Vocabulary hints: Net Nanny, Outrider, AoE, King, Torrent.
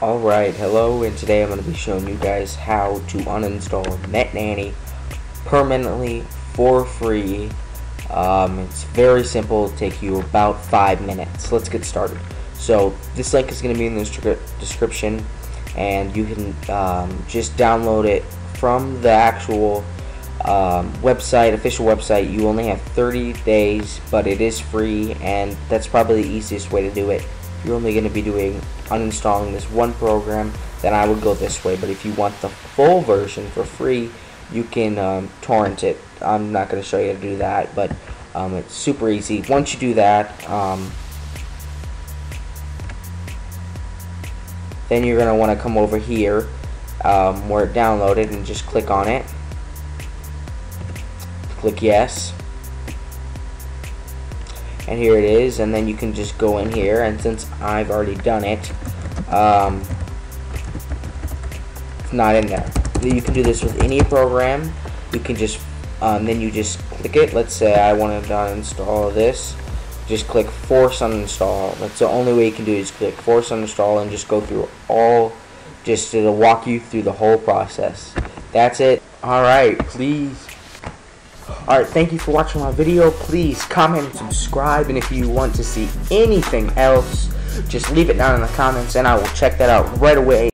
Alright, hello, and today I'm going to be showing you guys how to uninstall Net Nanny permanently for free. It's very simple, it'll take you about 5 minutes. Let's get started. So, this link is going to be in the description, and you can just download it from the actual official website. You only have 30 days, but it is free, and that's probably the easiest way to do it. You're only going to be uninstalling this one program, then I would go this way. But if you want the full version for free, you can torrent it. I'm not going to show you how to do that, but it's super easy. Once you do that, then you're going to want to come over here where it downloaded and just click on it. Click yes. And here it is, and then you can just go in here, and since I've already done it, it's not in there. You can do this with any program. You can just then you just click it. Let's say I want to uninstall this, just click force uninstall. That's the only way you can do it, is click force uninstall and just go through all, just it'll walk you through the whole process. That's it. Alright, thank you for watching my video. Please comment, subscribe, and if you want to see anything else, just leave it down in the comments and I will check that out right away.